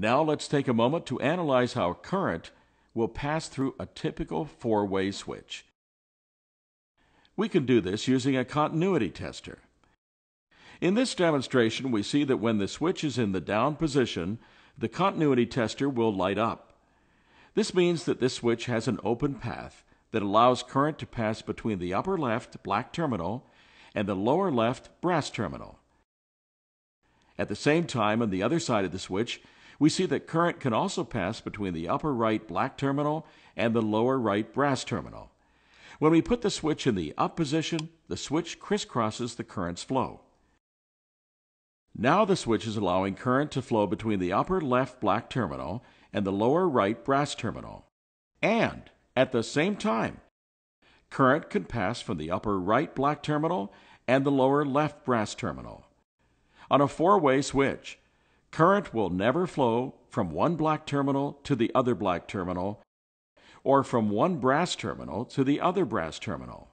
Now let's take a moment to analyze how current will pass through a typical four-way switch. We can do this using a continuity tester. In this demonstration, we see that when the switch is in the down position, the continuity tester will light up. This means that this switch has an open path that allows current to pass between the upper left black terminal and the lower left brass terminal. At the same time, on the other side of the switch, we see that current can also pass between the upper right black terminal and the lower right brass terminal. When we put the switch in the up position, the switch crisscrosses the current's flow. Now the switch is allowing current to flow between the upper left black terminal and the lower right brass terminal. And at the same time, current can pass from the upper right black terminal and the lower left brass terminal. On a four-way switch, current will never flow from one black terminal to the other black terminal or from one brass terminal to the other brass terminal.